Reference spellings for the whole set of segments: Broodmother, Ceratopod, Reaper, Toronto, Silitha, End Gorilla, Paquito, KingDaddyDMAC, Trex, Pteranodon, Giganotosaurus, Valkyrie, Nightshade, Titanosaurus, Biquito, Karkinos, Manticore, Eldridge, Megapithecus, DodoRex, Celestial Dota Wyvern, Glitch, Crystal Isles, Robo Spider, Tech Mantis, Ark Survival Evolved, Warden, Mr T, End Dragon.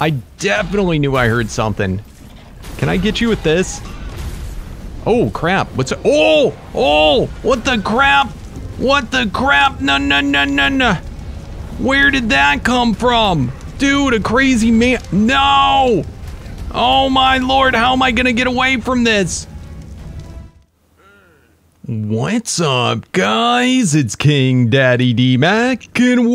I definitely knew I heard something. Can I get you with this? Oh crap, what's a- oh! Oh! What the crap? What the crap? No, no, no, no, no. Where did that come from? Dude, a crazy man- no! Oh my lord, how am I gonna get away from this? What's up, guys? It's King Daddy D-Mac, and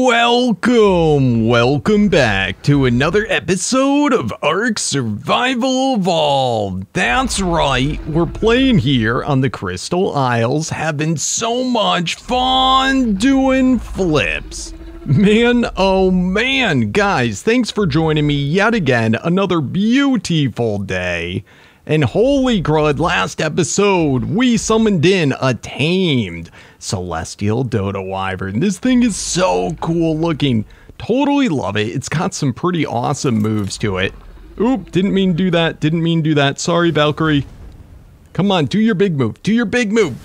welcome back to another episode of Ark Survival Evolved. That's right, we're playing here on the Crystal Isles, having so much fun doing flips. Man, oh man, guys, thanks for joining me yet again, another beautiful day. And holy crud, last episode, we summoned in a tamed Celestial Dota Wyvern. This thing is so cool looking. Totally love it. It's got some pretty awesome moves to it. Oop, didn't mean to do that. Sorry, Valkyrie. Come on, do your big move. Boom!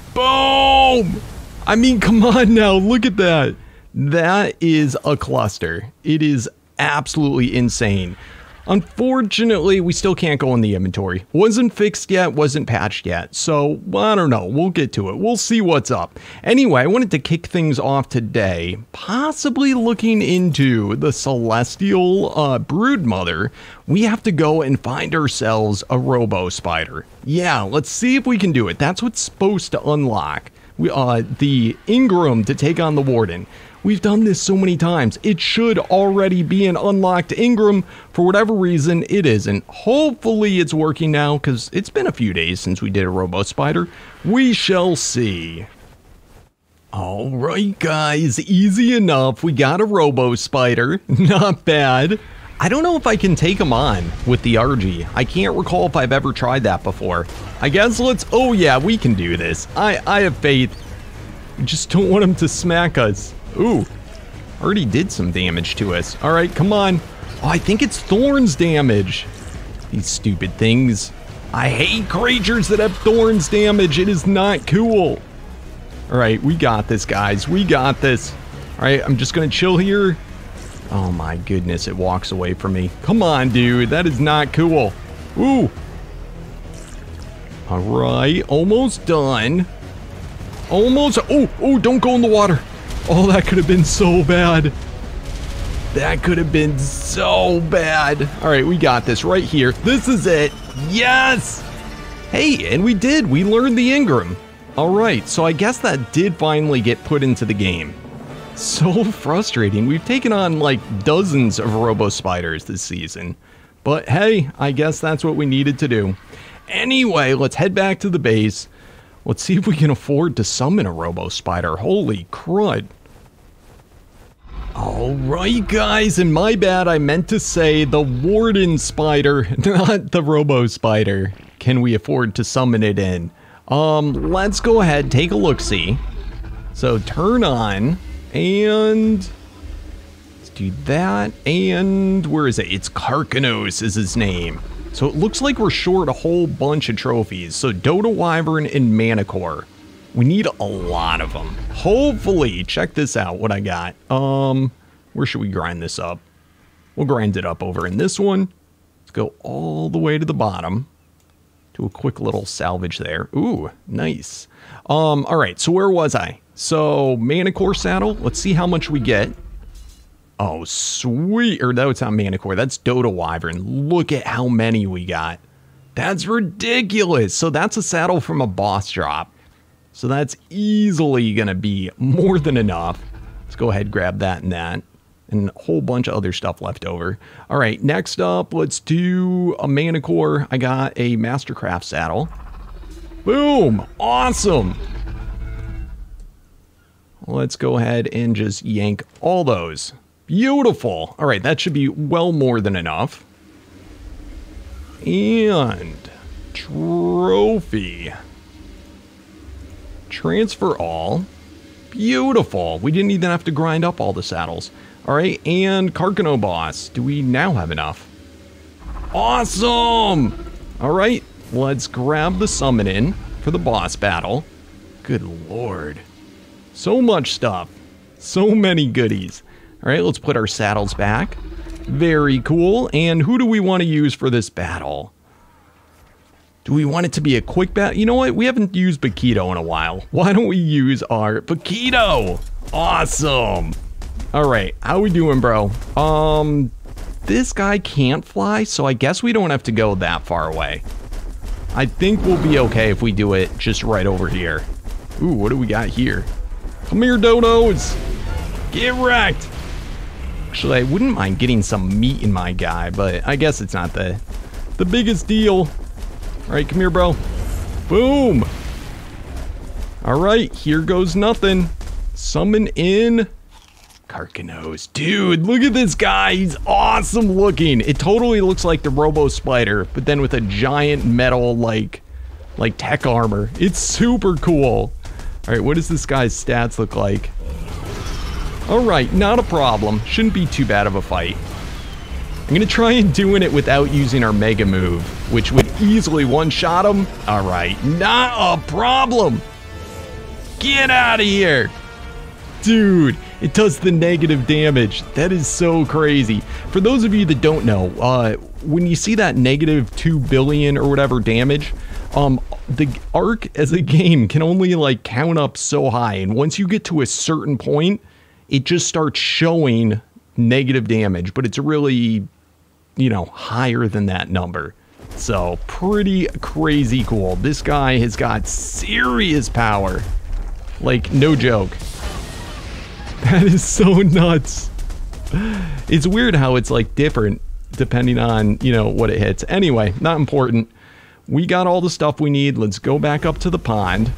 I mean, come on now. Look at that. That is a cluster. It is absolutely insane. Unfortunately, we still can't go in the inventory. Wasn't fixed yet, wasn't patched yet. So, I don't know, we'll get to it. We'll see what's up. Anyway, I wanted to kick things off today, possibly looking into the Celestial Broodmother. We have to go and find ourselves a Robo Spider. Yeah, let's see if we can do it. That's what's supposed to unlock the Ingram to take on the Warden. We've done this so many times. It should already be an unlocked Ingram. For whatever reason, it isn't. Hopefully it's working now, because it's been a few days since we did a Robo Spider. We shall see. Alright guys, easy enough. We got a Robo Spider. Not bad. I don't know if I can take him on with the RG. I can't recall if I've ever tried that before. I guess let's... oh yeah, we can do this. I have faith. We just don't want him to smack us. Ooh, already did some damage to us. All right, come on. Oh, I think it's thorns damage. These stupid things. I hate creatures that have thorns damage. It is not cool. All right, we got this, guys. We got this. All right, I'm just going to chill here. Oh, my goodness. It walks away from me. Come on, dude. That is not cool. Ooh. All right, almost done. Almost. Oh, oh, don't go in the water. Oh, that could have been so bad. That could have been so bad. All right, we got this right here. This is it. Yes! Hey, and we did. We learned the Ingram. All right, so I guess that did finally get put into the game. So frustrating. We've taken on, like, dozens of Robo Spiders this season. But, hey, I guess that's what we needed to do. Anyway, let's head back to the base. Let's see if we can afford to summon a Robo Spider. Holy crud. Alright guys, and my bad, I meant to say the Warden Spider, not the Robo Spider. Can we afford to summon it in? Let's go ahead, take a look-see. So turn on, and let's do that, and where is it? It's Karkinos is his name. So it looks like we're short a whole bunch of trophies. So Dota Wyvern and Manticore. We need a lot of them. Hopefully, check this out, what I got. Where should we grind this up? We'll grind it up over in this one. Let's go all the way to the bottom. Do a quick little salvage there. Ooh, nice. All right, so where was I? So Manticore saddle, let's see how much we get. Oh, sweet. Or no, it's not Manticore. That's Dota Wyvern. Look at how many we got. That's ridiculous. So that's a saddle from a boss drop. So that's easily going to be more than enough. Let's go ahead, grab that and that. And a whole bunch of other stuff left over. All right, next up, let's do a Manticore. I got a Mastercraft saddle. Boom. Awesome. Let's go ahead and just yank all those. Beautiful. All right, that should be well more than enough. And trophy. Transfer all. Beautiful. We didn't even have to grind up all the saddles. All right, and Karkino boss. Do we now have enough? Awesome. All right, let's grab the summon in for the boss battle. Good lord. So much stuff. So many goodies. All right, let's put our saddles back. Very cool. And who do we want to use for this battle? Do we want it to be a quick battle? You know what? We haven't used Biquito in a while. Why don't we use our Paquito? Awesome. All right. How we doing, bro? This guy can't fly, so I guess we don't have to go that far away. I think we'll be okay if we do it just right over here. Ooh, what do we got here? Come here, dodos. Get wrecked. Actually, I wouldn't mind getting some meat in my guy, but I guess it's not the biggest deal. All right, come here, bro. Boom. All right, here goes nothing. Summon in Karkinos. Dude, look at this guy. He's awesome looking. It totally looks like the Robo Spider, but then with a giant metal, like tech armor. It's super cool. All right, what does this guy's stats look like? All right, not a problem. Shouldn't be too bad of a fight. I'm gonna try and doing it without using our mega move, which would easily one-shot him. All right, not a problem. Get out of here. Dude, it does the negative damage. That is so crazy. For those of you that don't know, when you see that negative 2 billion or whatever damage, the Ark as a game can only like count up so high. And once you get to a certain point, it just starts showing negative damage, but it's really, you know, higher than that number. So pretty crazy cool. This guy has got serious power. Like, no joke. That is so nuts. It's weird how it's like different depending on, you know, what it hits. Anyway, not important. We got all the stuff we need. Let's go back up to the pond.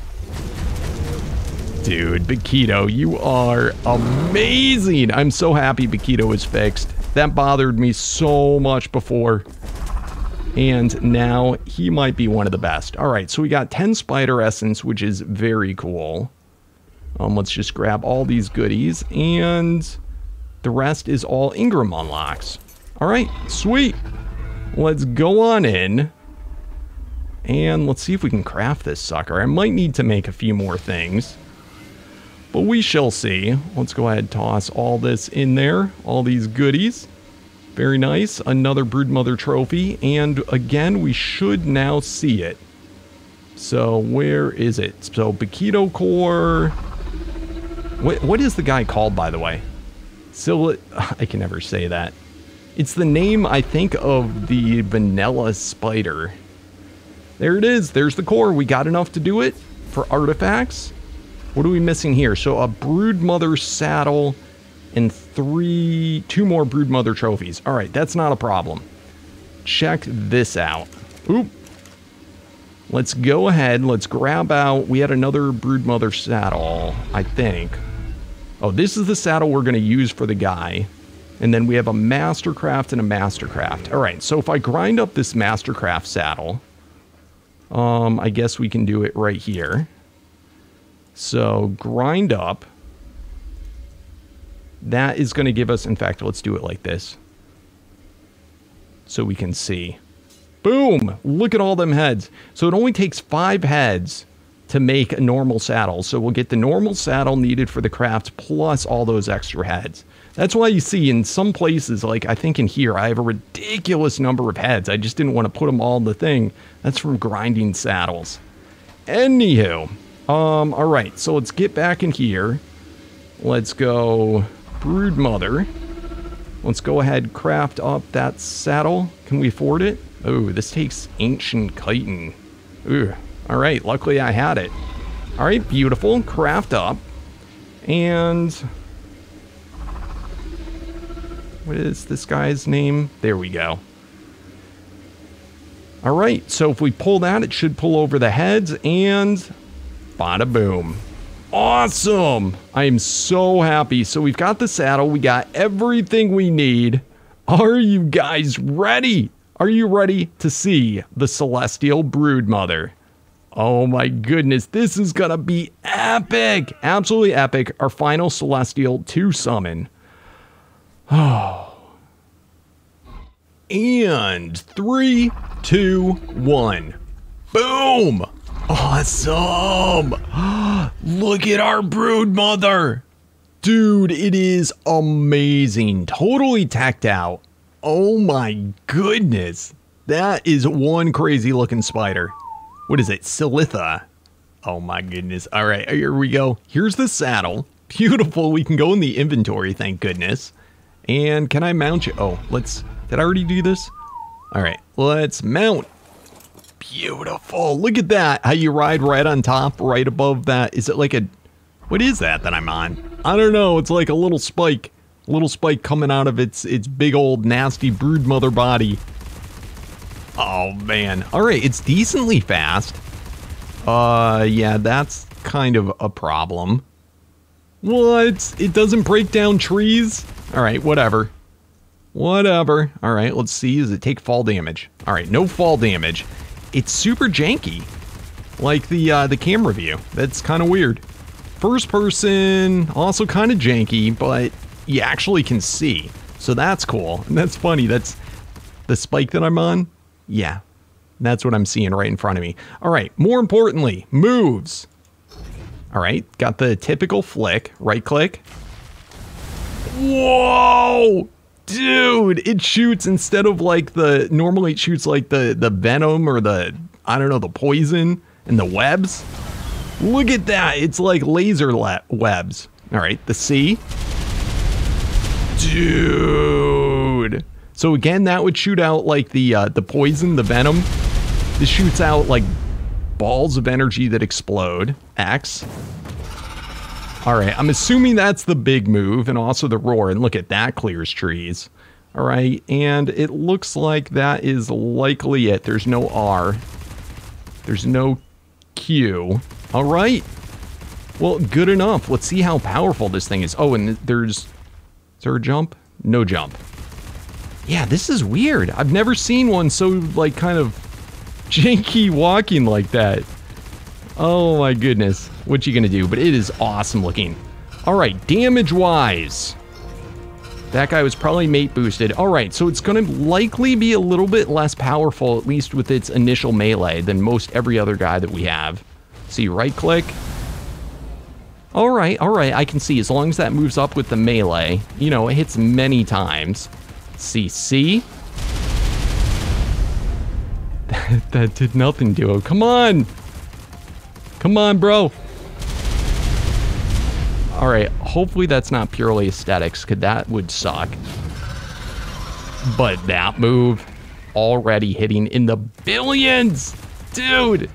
Dude, Biquito, you are amazing. I'm so happy Biquito is fixed. That bothered me so much before. And now he might be one of the best. All right, so we got 10 spider essence, which is very cool. Let's just grab all these goodies, and the rest is all Ingram unlocks. All right, sweet. Let's go on in, and let's see if we can craft this sucker. I might need to make a few more things, but we shall see. Let's go ahead and toss all this in there, all these goodies. Very nice. Another Broodmother trophy, and again, we should now see it. So where is it? So Biquito Core... What is the guy called, by the way? I can never say that. It's the name, I think, of the vanilla spider. There it is. There's the core. We got enough to do it for artifacts. What are we missing here? So a Broodmother saddle and two more Broodmother trophies. All right, that's not a problem. Check this out. Oop. Let's go ahead. Let's grab out. We had another Broodmother saddle, I think. Oh, this is the saddle we're going to use for the guy. And then we have a Mastercraft and a Mastercraft. All right, so if I grind up this Mastercraft saddle, I guess we can do it right here. So grind up. That is going to give us, in fact, let's do it like this so we can see. Boom! Look at all them heads. So it only takes 5 heads to make a normal saddle. So we'll get the normal saddle needed for the craft plus all those extra heads. That's why you see in some places, like I think in here, I have a ridiculous number of heads. I just didn't want to put them all in the thing. That's from grinding saddles. Anywho, all right, so let's get back in here. Let's go Broodmother. Let's go ahead, craft up that saddle. Can we afford it? Oh, this takes Ancient Chitin. Ooh. All right, luckily I had it. All right, beautiful. Craft up. And... what is this guy's name? There we go. All right, so if we pull that, it should pull over the heads, and... bada boom. Awesome! I am so happy. So we've got the saddle. We got everything we need. Are you guys ready? Are you ready to see the Celestial Broodmother? Oh my goodness, this is gonna be epic! Absolutely epic, our final Celestial to summon. Oh. And 3, 2, 1. Boom! Awesome! Look at our Broodmother! Dude, it is amazing. Totally teched out. Oh my goodness. That is one crazy looking spider. What is it? Silitha. Oh my goodness. All right, here we go. Here's the saddle. Beautiful. We can go in the inventory, thank goodness. And can I mount you? Oh, let's... Did I already do this? All right, let's mount. Beautiful. Look at that. How you ride right on top, right above that. Is it like a... What is that I'm on? I don't know. It's like a little spike. A little spike coming out of its big old nasty broodmother body. Oh, man. All right, it's decently fast. Yeah, that's kind of a problem. What? It doesn't break down trees? All right, whatever. Whatever. All right, let's see. Does it take fall damage? All right, no fall damage. It's super janky. Like the camera view. That's kind of weird. First person, also kind of janky, but you actually can see. So that's cool. And that's funny. That's the spike that I'm on. Yeah, that's what I'm seeing right in front of me. All right, more importantly, moves. All right, got the typical flick. Right click. Whoa! Dude, it shoots instead of like the... Normally it shoots like the venom or the... I don't know, the poison and the webs. Look at that. It's like laser webs. All right, the C. Dude. So again, that would shoot out like the poison, the venom. This shoots out like balls of energy that explode. X. All right, I'm assuming that's the big move and also the roar. And look at that, clears trees. All right, and it looks like that is likely it. There's no R. There's no Q. All right. Well, good enough. Let's see how powerful this thing is. Oh, and there's... Is there a jump? No jump. Yeah, this is weird. I've never seen one so, like, kind of janky walking like that. Oh my goodness, what you gonna do? But it is awesome looking. All right, damage wise, that guy was probably mate boosted. All right, so it's gonna likely be a little bit less powerful, at least with its initial melee, than most every other guy that we have. See, right click. All right, I can see as long as that moves up with the melee, you know, it hits many times. See, C. That did nothing to him. Come on. Come on, bro. All right, hopefully that's not purely aesthetics, because that would suck. But that move already hitting in the billions, dude.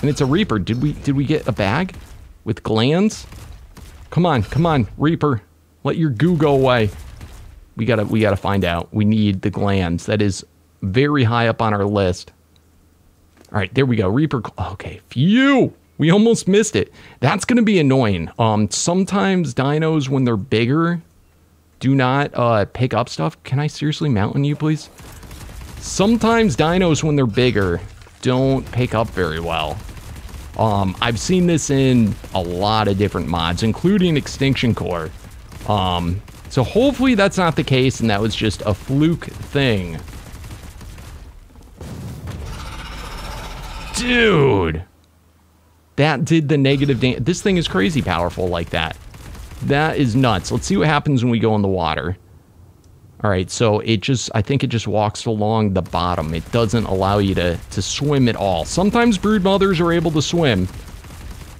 And it's a Reaper. Did we get a bag with glands? Come on, come on, Reaper. Let your goo go away. We gotta find out. We need the glands. That is very high up on our list. All right, there we go. Reaper. Okay, phew. We almost missed it. That's going to be annoying. Sometimes dinos, when they're bigger, do not pick up stuff. Can I seriously mount on you, please? Sometimes dinos, when they're bigger, don't pick up very well. I've seen this in a lot of different mods, including Extinction Core. So hopefully that's not the case, and that was just a fluke thing. Dude! That did the negative damage. This thing is crazy powerful like that. That is nuts. Let's see what happens when we go in the water. All right, so it just, I think it just walks along the bottom. It doesn't allow you to swim at all. Sometimes broodmothers are able to swim.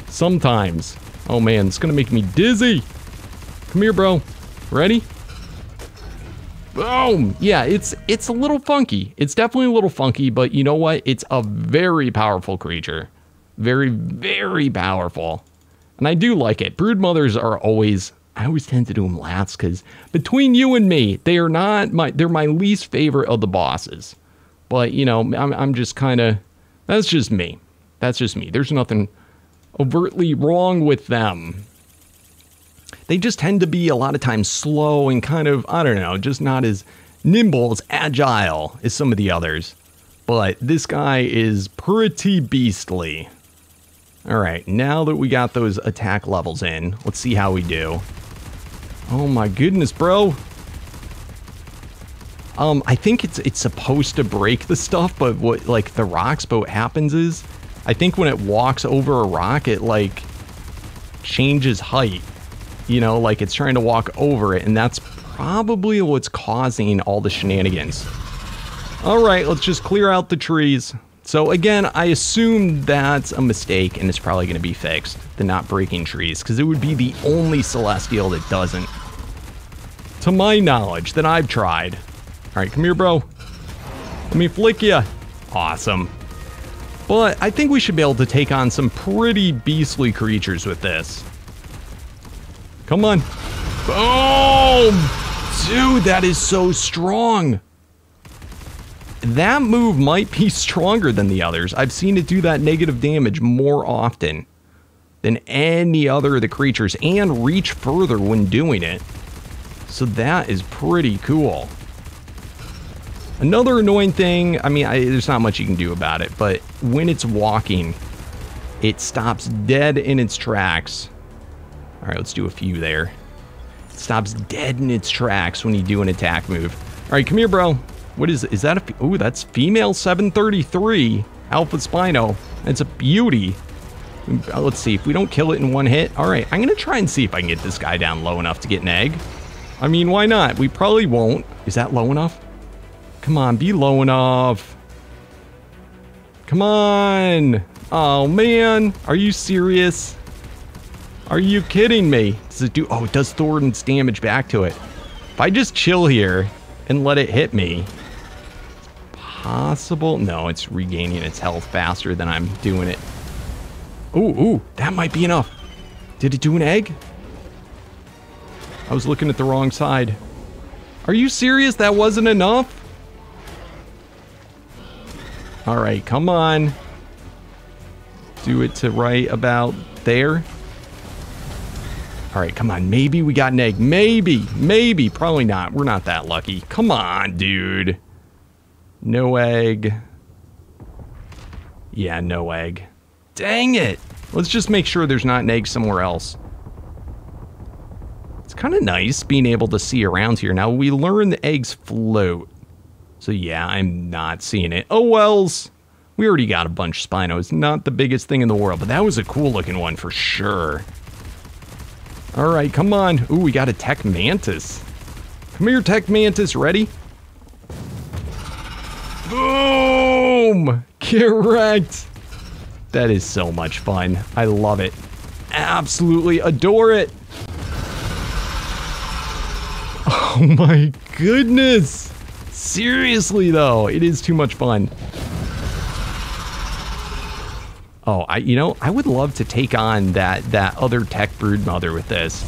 Sometimes. Oh man, it's gonna make me dizzy. Come here, bro. Ready? Boom! Yeah, it's a little funky. It's definitely a little funky, but you know what? It's a very powerful creature. Very, very powerful. And I do like it. Broodmothers are always... I always tend to do them last, because between you and me, they are not my... They're my least favorite of the bosses. But, you know, I'm just kind of... That's just me. That's just me. There's nothing overtly wrong with them. They just tend to be a lot of times slow and kind of, I don't know, just not as nimble, as agile as some of the others. But this guy is pretty beastly. All right, now that we got those attack levels in, let's see how we do. Oh my goodness, bro. I think it's supposed to break the stuff, but what, like the rocks, but what happens is, I think when it walks over a rock, it like changes height. You know, like it's trying to walk over it, and that's probably what's causing all the shenanigans. All right, let's just clear out the trees. So again, I assume that's a mistake and it's probably going to be fixed, the not breaking trees, because it would be the only Celestial that doesn't, to my knowledge, that I've tried. All right, come here, bro. Let me flick you. Awesome. But I think we should be able to take on some pretty beastly creatures with this. Come on. Boom! Dude, that is so strong. That move might be stronger than the others. I've seen it do that negative damage more often than any other of the creatures and reach further when doing it. So that is pretty cool. Another annoying thing, I mean, there's not much you can do about it, but when it's walking, it stops dead in its tracks. All right, let's do a few there. It stops dead in its tracks when you do an attack move. All right, come here, bro. What is that? Oh, that's female 733 Alpha Spino. It's a beauty. Let's see if we don't kill it in one hit. All right, I'm going to try and see if I can get this guy down low enough to get an egg. I mean, why not? We probably won't. Is that low enough? Come on, be low enough. Come on. Oh, man. Are you serious? Are you kidding me? Does it do? Oh, it does Thornton's damage back to it. If I just chill here and let it hit me. Possible? No, it's regaining its health faster than I'm doing it. Ooh, that might be enough. Did it do an egg? I was looking at the wrong side. Are you serious? That wasn't enough? All right, come on. Do it to right about there. All right, come on. Maybe we got an egg. Maybe. Probably not. We're not that lucky. Come on, dude. No egg. Yeah, no egg. Dang it. Let's just make sure there's not an egg somewhere else. It's kind of nice being able to see around here. Now, we learn the eggs float. So, yeah, I'm not seeing it. Oh, wells. We already got a bunch of Spinos. Not the biggest thing in the world, but that was a cool-looking one for sure. All right, come on. Ooh, we got a Tech Mantis. Come here, Tech Mantis. Ready? Boom! Correct! That is so much fun. I love it. Absolutely adore it. Oh my goodness! Seriously though, it is too much fun. Oh, I would love to take on that other Tech Broodmother with this.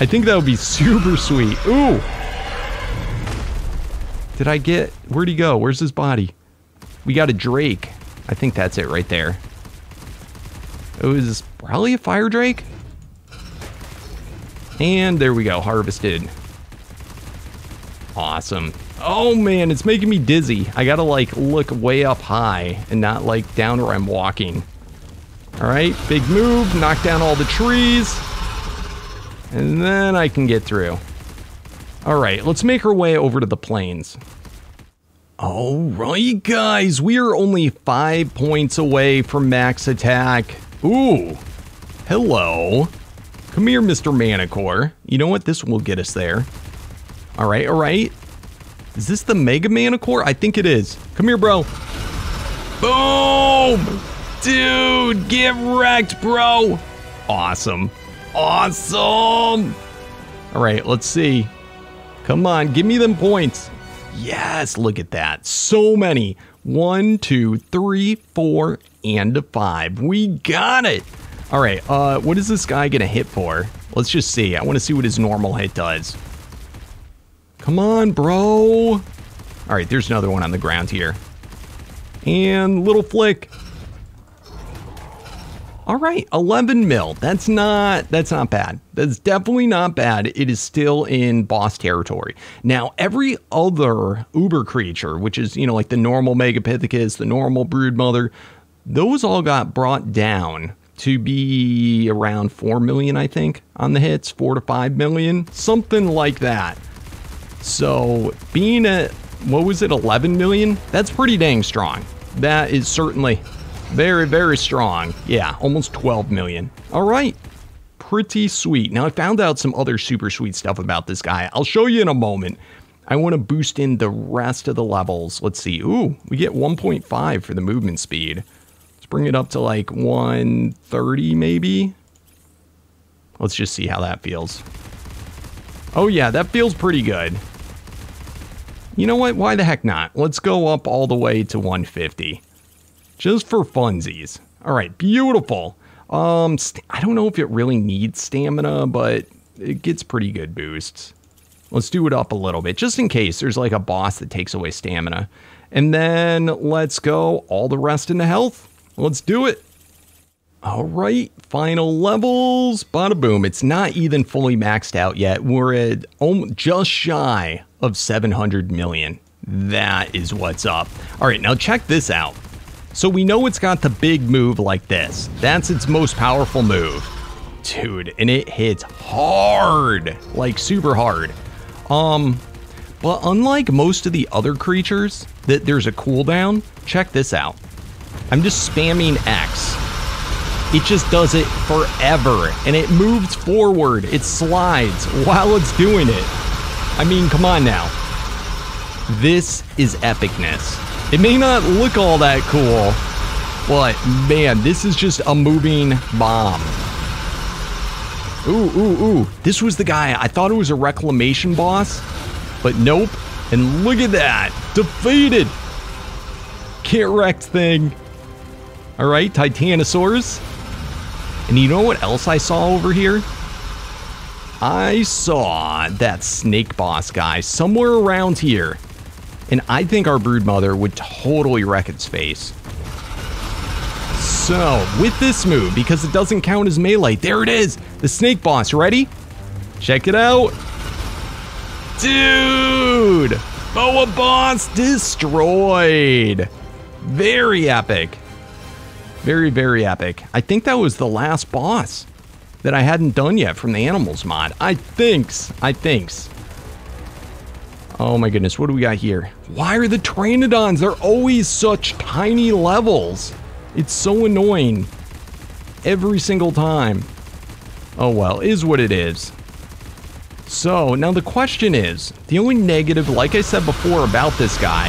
I think that would be super sweet. Ooh! Did I get... Where'd he go? Where's his body? We got a Drake. I think that's it right there. It was probably a Fire Drake. And there we go. Harvested. Awesome. Oh, man. It's making me dizzy. I gotta, like, look way up high and not, like, down where I'm walking. All right. Big move. Knock down all the trees. And then I can get through. All right, let's make our way over to the plains. All right, guys, we are only 5 points away from max attack. Ooh, hello. Come here, Mr. Manticore. You know what? This will get us there. All right, all right. Is this the Mega Manticore? I think it is. Come here, bro. Boom! Dude, get wrecked, bro. Awesome. Awesome. All right, let's see. Come on, give me them points. Yes, look at that. So many. 1, 2, 3, 4, and 5. We got it. All right, what is this guy gonna hit for? Let's just see. I want to see what his normal hit does. Come on, bro. All right, there's another one on the ground here. And little flick. All right, 11 mil. That's not bad. That's definitely not bad. It is still in boss territory. Now, every other uber creature, which is, you know, like the normal Megapithecus, the normal Broodmother, those all got brought down to be around 4 million, I think, on the hits, 4 to 5 million, something like that. So being at, what was it, 11 million? That's pretty dang strong. That is certainly... very, very strong. Yeah, almost 12 million. All right. pretty sweet. Now, I found out some other super sweet stuff about this guy. I'll show you in a moment. I want to boost in the rest of the levels. Let's see. Ooh, we get 1.5 for the movement speed. Let's bring it up to like 130 maybe. Let's just see how that feels. Oh yeah, that feels pretty good. You know what? Why the heck not? Let's go up all the way to 150. Just for funsies. All right, beautiful. I don't know if it really needs stamina, but it gets pretty good boosts. Let's do it up a little bit, just in case there's like a boss that takes away stamina. And then let's go all the rest into health. Let's do it. All right, final levels, bada boom. It's not even fully maxed out yet. We're at just shy of 700 million. That is what's up. All right, now check this out. So we know it's got the big move like this. That's its most powerful move. Dude, and it hits hard, like super hard. But unlike most of the other creatures that there's a cooldown, check this out. I'm just spamming X. It just does it forever, and it moves forward. It slides while it's doing it. I mean, come on now. This is epicness. It may not look all that cool, but man, this is just a moving bomb. Ooh, ooh, ooh. This was the guy. I thought it was a reclamation boss, but nope. And look at that. Defeated. Get wrecked thing. All right, Titanosaurus. And you know what else I saw over here? I saw that snake boss guy somewhere around here. And I think our Broodmother would totally wreck its face. So, with this move, because it doesn't count as melee, there it is! The snake boss, ready? Check it out! Dude! Boa boss destroyed! Very epic. Very, very epic. I think that was the last boss that I hadn't done yet from the animals mod. I thinks. Oh my goodness, what do we got here? Why are the Pteranodons? They're always such tiny levels. It's so annoying every single time. Oh well, is what it is. So now the question is, the only negative, like I said before about this guy,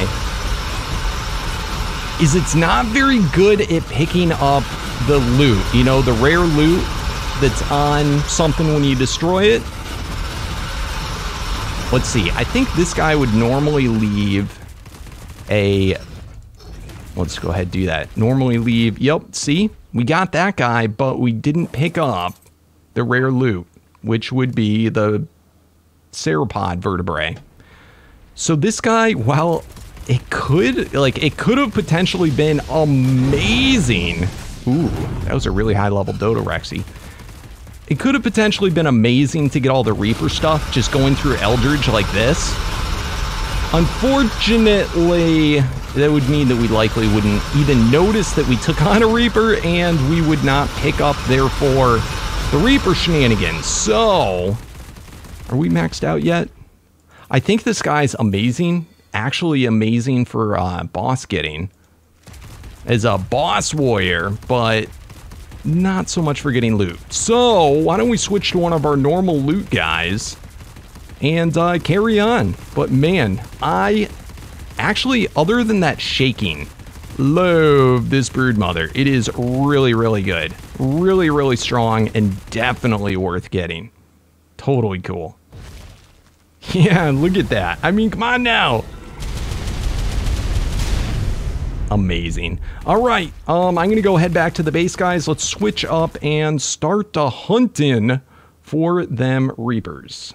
is it's not very good at picking up the loot, you know, the rare loot that's on something when you destroy it. Let's see, I think this guy would normally leave a... Let's go ahead and do that. Normally leave. Yep, see? We got that guy, but we didn't pick up the rare loot, which would be the Ceratopod vertebrae. So this guy, while it could have potentially been amazing. Ooh, that was a really high level DodoRexy. It could have potentially been amazing to get all the Reaper stuff just going through Eldridge like this. Unfortunately, that would mean that we likely wouldn't even notice that we took on a Reaper, and we would not pick up, therefore, the Reaper shenanigans. So, are we maxed out yet? I think this guy's amazing. Actually amazing for boss getting. As a boss warrior, but not so much for getting loot. So, why don't we switch to one of our normal loot guys and carry on. But man, I... Actually, other than that shaking, love this Broodmother. It is really, really good. Really, really strong and definitely worth getting. Totally cool. Yeah, look at that. I mean, come on now. Amazing. All right, I'm going to go head back to the base, guys. Let's switch up and start to hunting for them Reapers.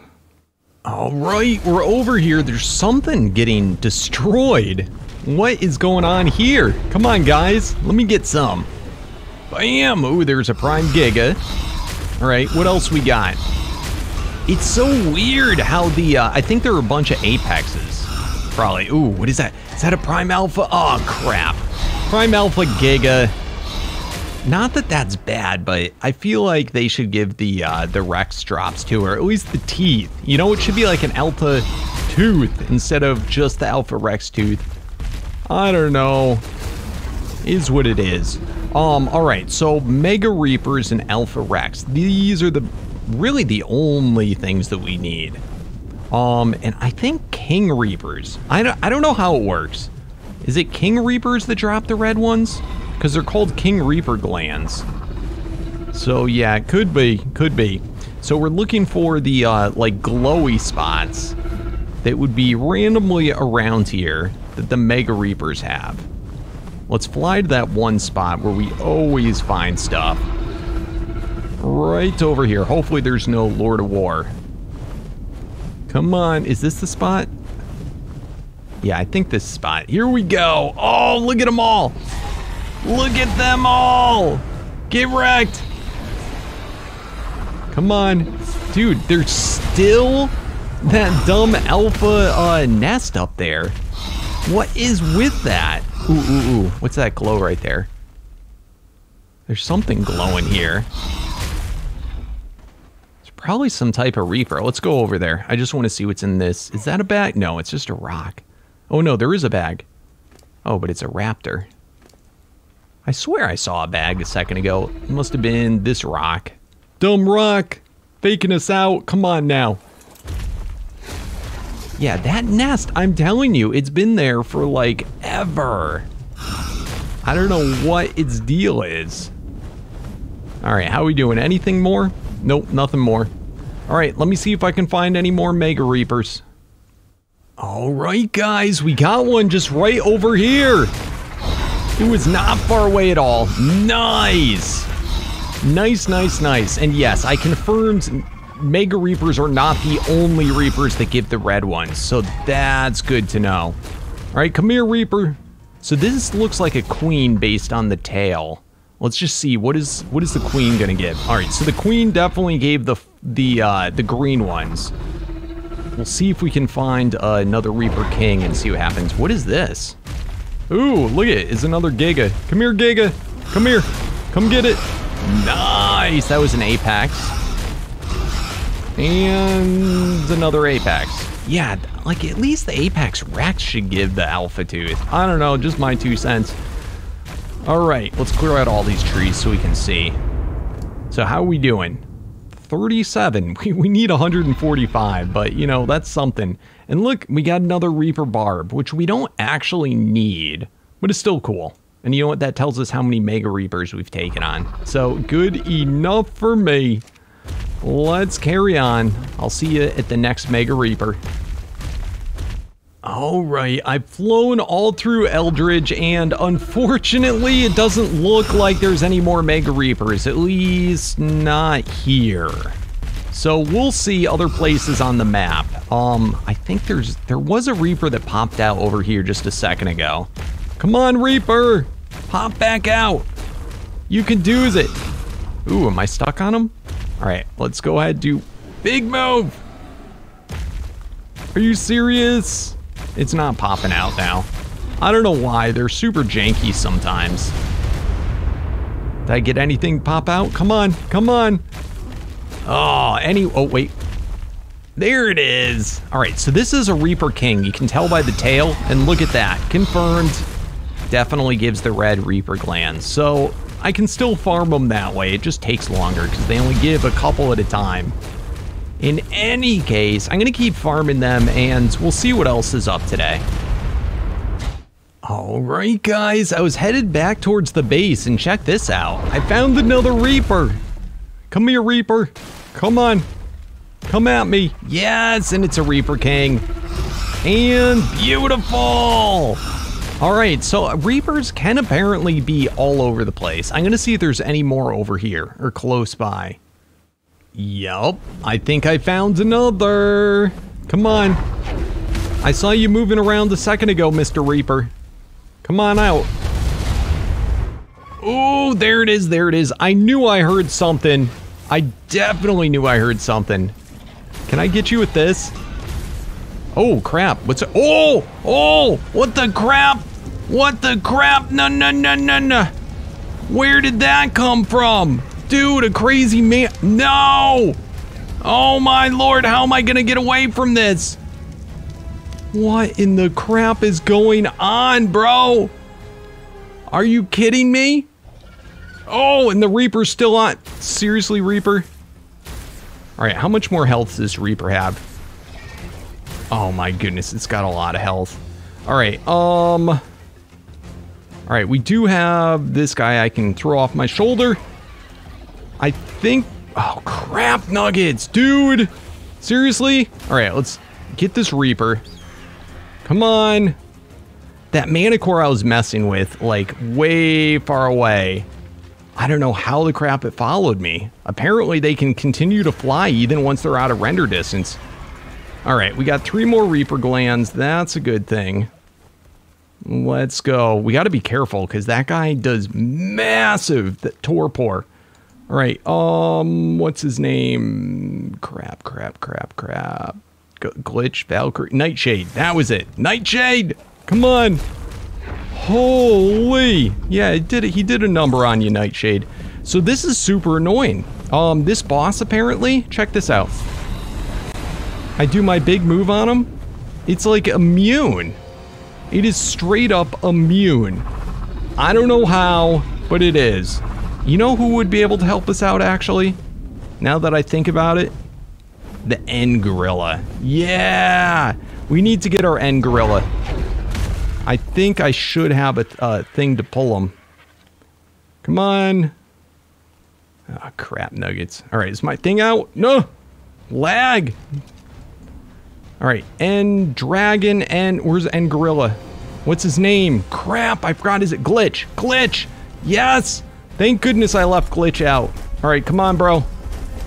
All right, we're over here. There's something getting destroyed. What is going on here? Come on, guys. Let me get some. Bam! Ooh, there's a prime giga. All right, what else we got? It's so weird how the... I think there are a bunch of apexes. Probably. Ooh, what is that? Is that a prime alpha? Oh, crap. Prime alpha giga. Not that that's bad, but I feel like they should give the Rex drops to her, at least the teeth. You know, it should be like an Alpha tooth instead of just the Alpha Rex tooth. I don't know. Is what it is. All right, so Mega Reapers and Alpha Rex. These are really the only things that we need. And I think King Reapers. I don't know how it works. Is it King Reapers that drop the red ones? Because they're called King Reaper glands. So yeah, it could be, So we're looking for the like glowy spots that would be randomly around here that the Mega Reapers have. Let's fly to that one spot where we always find stuff. Right over here. Hopefully there's no Lord of War. Come on. Is this the spot? Yeah, I think this spot. Here we go. Oh, look at them all. Look at them all. Get wrecked. Come on. Dude, there's still that dumb alpha nest up there. What is with that? Ooh, ooh, ooh. What's that glow right there? There's something glowing here. It's probably some type of reaper. Let's go over there. I just want to see what's in this. Is that a bag? No, it's just a rock. Oh, no, there is a bag. Oh, but it's a raptor. I swear I saw a bag a second ago. It must have been this rock. Dumb rock. Faking us out. Come on now. Yeah, that nest, I'm telling you, it's been there for like ever. I don't know what its deal is. All right, how are we doing? Anything more? Nope, nothing more. All right, let me see if I can find any more Mega Reapers. All right, guys, we got one just right over here. It was not far away at all. Nice. Nice, nice, nice. And yes, I confirmed Mega Reapers are not the only Reapers that give the red ones, so that's good to know. All right, come here, Reaper. So this looks like a queen based on the tail. Let's just see what is the queen gonna give. All right, so the queen definitely gave the green ones. We'll see if we can find another Reaper King and see what happens. What is this? Ooh, look at it. It's another Giga. Come here, Giga. Come here. Come get it. Nice. That was an Apex. And another Apex. Yeah, like at least the Apex Rex should give the Alpha Tooth. I don't know, just my 2 cents. All right, let's clear out all these trees so we can see. So how are we doing? 37, we need 145, but you know, that's something. And look, we got another Reaper Barb, which we don't actually need, but it's still cool. And you know what, that tells us how many Mega Reapers we've taken on. So good enough for me. Let's carry on. I'll see you at the next Mega Reaper. All right, I've flown all through Eldridge, and unfortunately, it doesn't look like there's any more Mega Reapers, at least not here. So we'll see other places on the map. I think there was a Reaper that popped out over here just a second ago. Come on, Reaper, pop back out. You can do it. Ooh, am I stuck on him? All right, let's go ahead and do big move. Are you serious? It's not popping out now. I don't know why. They're super janky sometimes. Did I get anything pop out? Come on. Come on. Oh, oh, wait. There it is. All right, so this is a Reaper King. You can tell by the tail. And look at that. Confirmed. Definitely gives the red Reaper glands. So I can still farm them that way. It just takes longer because they only give a couple at a time. In any case, I'm going to keep farming them and we'll see what else is up today. All right, guys, I was headed back towards the base and check this out. I found another Reaper. Come here, Reaper. Come on. Come at me. Yes, and it's a Reaper King. And beautiful. All right, so Reapers can apparently be all over the place. I'm gonna see if there's any more over here or close by. Yup, I think I found another. Come on. I saw you moving around a second ago, Mr. Reaper. Come on out. Oh, there it is, there it is. I knew I heard something. I definitely knew I heard something. Can I get you with this? Oh crap, what's it? Oh, oh, what the crap? What the crap? No, no, no, no, no. Where did that come from? Dude, a crazy man. No. Oh my Lord, how am I gonna get away from this? What in the crap is going on, bro? Are you kidding me? Oh, and the Reaper's still on. Seriously, Reaper? All right, how much more health does Reaper have? Oh my goodness, it's got a lot of health. All right, all right, we do have this guy I can throw off my shoulder. I think, oh crap, nuggets, dude. Seriously? All right, let's get this Reaper. Come on. That Manticore I was messing with, like, way far away. I don't know how the crap it followed me. Apparently, they can continue to fly even once they're out of render distance. All right, we got 3 more Reaper glands. That's a good thing. Let's go. We got to be careful, because that guy does massive torpor. All right, what's his name? Crap. Glitch, Valkyrie, Nightshade. That was it. Nightshade! Come on. Holy. Yeah, it did it. He did a number on you, Nightshade. So this is super annoying. This boss apparently, check this out. I do my big move on him. It's like immune. It is straight up immune. I don't know how, but it is. You know who would be able to help us out actually? Now that I think about it, the End Gorilla. Yeah. We need to get our End Gorilla. I think I should have a thing to pull them. Come on. Oh, crap, nuggets. All right, is my thing out? No! Lag! All right, End Dragon and... where's End Gorilla? What's his name? Crap, I forgot. Is it Glitch? Glitch! Yes! Thank goodness I left Glitch out. All right, come on, bro.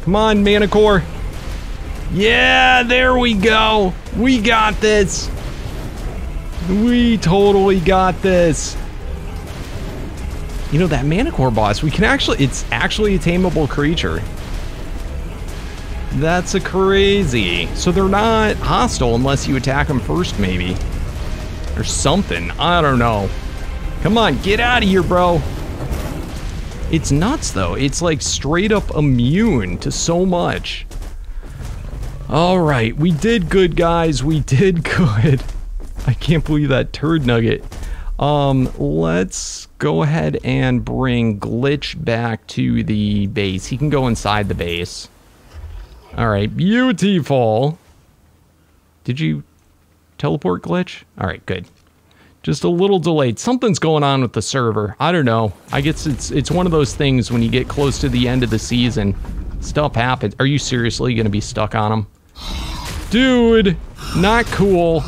Come on, Manticore. Yeah, there we go. We got this. We totally got this. You know, that Manticore boss, we can actually, it's actually a tameable creature. That's a crazy. So they're not hostile unless you attack them first, maybe. Or something, I don't know. Come on, get out of here, bro. It's nuts though, it's like straight up immune to so much. All right, we did good, guys, we did good. I can't believe that turd nugget. Let's go ahead and bring Glitch back to the base. He can go inside the base. All right, beautiful. Did you teleport, Glitch? All right, good. Just a little delayed. Something's going on with the server. I don't know. I guess it's one of those things when you get close to the end of the season, stuff happens. Are you seriously going to be stuck on him? Dude, not cool.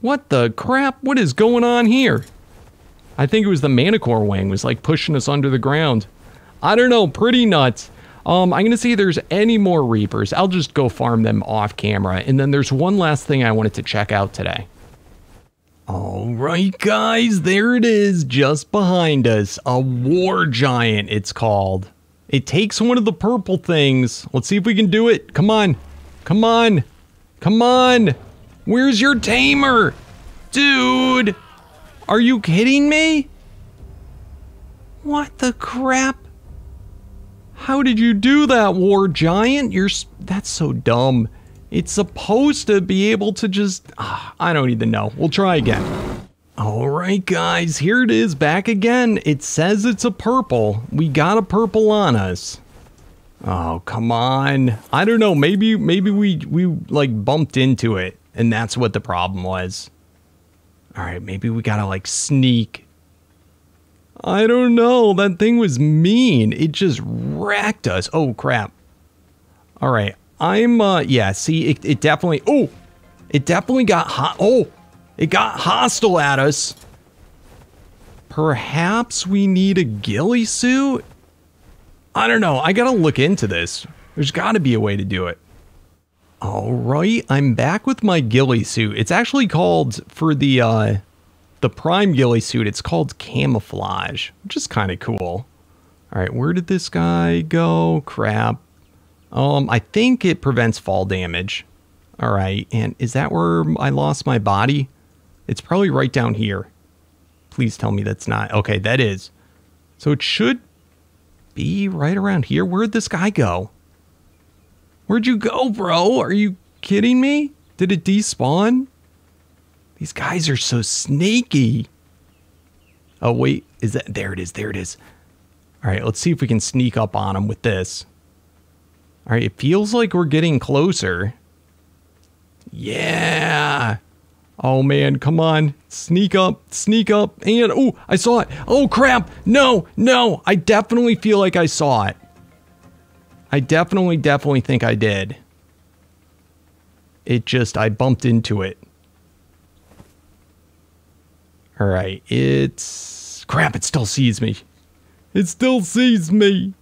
What the crap? What is going on here? I think it was the Manticore wing was like pushing us under the ground. I don't know, pretty nuts. I'm gonna see if there's any more Reapers. I'll just go farm them off camera. And then there's one last thing I wanted to check out today. All right, guys, there it is just behind us. A War Giant, it's called. It takes one of the purple things. Let's see if we can do it. Come on, come on, come on. Where's your tamer? Dude, are you kidding me? What the crap? How did you do that, War Giant? That's so dumb. It's supposed to be able to just, I don't even know. We'll try again. All right, guys, here it is back again. It says it's a purple. We got a purple on us. Oh, come on. I don't know, maybe we like bumped into it. And that's what the problem was. All right, maybe we gotta like sneak. I don't know, that thing was mean. It just wrecked us. Oh crap. All right, I'm, yeah, see, it definitely, oh, it definitely got hot. Oh, it got hostile at us. Perhaps we need a ghillie suit? I don't know, I gotta look into this. There's gotta be a way to do it. All right, I'm back with my ghillie suit. It's actually called, for the prime ghillie suit, it's called camouflage, which is kind of cool. All right, where did this guy go? Crap. I think it prevents fall damage. All right, and is that where I lost my body? It's probably right down here. Please tell me that's not. Okay, that is. So it should be right around here. Where'd this guy go? Where'd you go, bro? Are you kidding me? Did it despawn? These guys are so sneaky. Oh, wait, is that, there it is, there it is. All right, let's see if we can sneak up on him with this. All right, it feels like we're getting closer. Yeah. Oh, man, come on. Sneak up, and... Oh, I saw it. Oh, crap. No, no. I definitely feel like I saw it. I definitely think I did. It just... I bumped into it. All right, it's... Crap, it still sees me. It still sees me.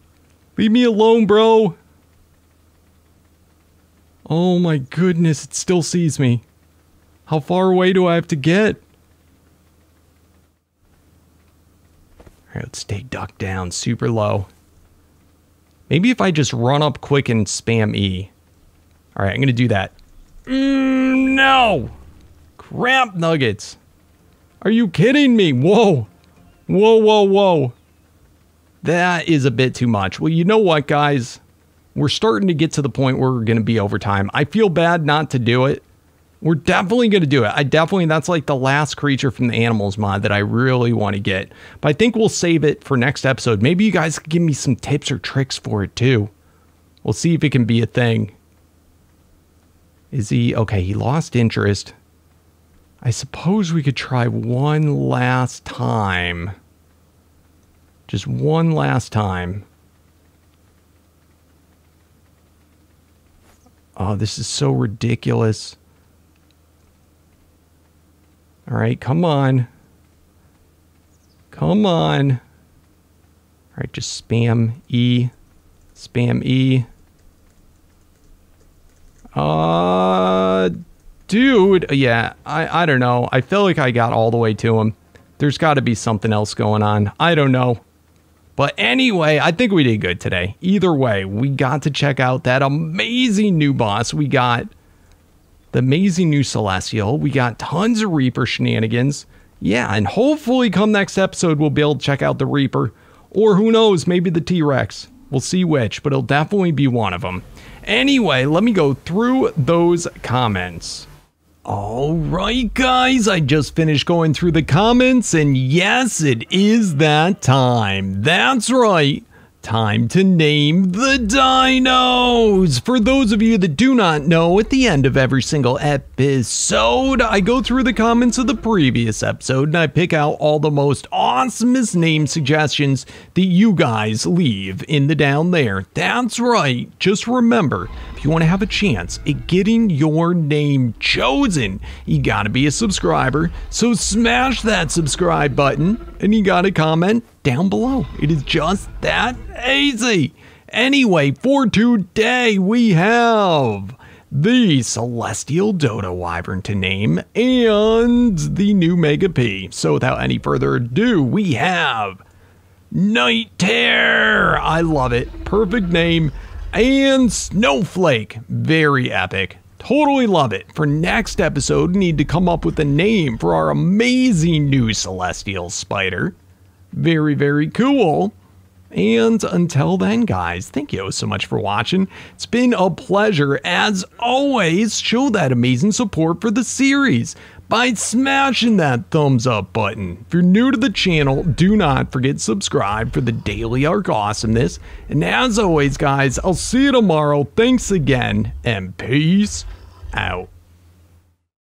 Leave me alone, bro. Oh, my goodness. It still sees me. How far away do I have to get? All right, let's stay ducked down super low. Maybe if I just run up quick and spam E. All right, I'm going to do that. No! Crap nuggets. Are you kidding me? Whoa. Whoa, whoa, whoa. That is a bit too much. Well, you know what, guys? We're starting to get to the point where we're going to be over time. I feel bad not to do it. We're definitely going to do it. That's like the last creature from the animals mod that I really want to get. But I think we'll save it for next episode. Maybe you guys can give me some tips or tricks for it too. We'll see if it can be a thing. Is he... Okay, he lost interest. I suppose we could try one last time. Just one last time. Oh, this is so ridiculous. All right, come on. Come on. All right, just spam E. Spam E. Dude. Yeah, I don't know. I feel like I got all the way to him. There's got to be something else going on. I don't know. But anyway, I think we did good today. Either way, we got to check out that amazing new boss. We got... the amazing new Celestial. We got tons of Reaper shenanigans. Yeah, and hopefully come next episode, we'll be able to check out the Reaper. Or who knows, maybe the T-Rex. We'll see which, but it'll definitely be one of them. Anyway, let me go through those comments. All right, guys, I just finished going through the comments, and yes, it is that time. That's right. Time to name the dinos! For those of you that do not know, at the end of every single episode, I go through the comments of the previous episode and I pick out all the most awesomest name suggestions that you guys leave in the down there. That's right, just remember, if you want to have a chance at getting your name chosen, you gotta be a subscriber, so smash that subscribe button and you gotta comment down below. It is just that easy. Anyway, for today we have the Celestial Dota Wyvern to name and the new Mega P. So without any further ado, we have Night Terror. I love it. Perfect name. And Snowflake. Very epic. Totally love it. For next episode, we need to come up with a name for our amazing new Celestial Spider. Very, very cool. And until then, guys, thank you so much for watching. It's been a pleasure. As always, show that amazing support for the series by smashing that thumbs up button. If you're new to the channel, do not forget to subscribe for the daily Ark awesomeness. And as always, guys, I'll see you tomorrow. Thanks again, and peace out.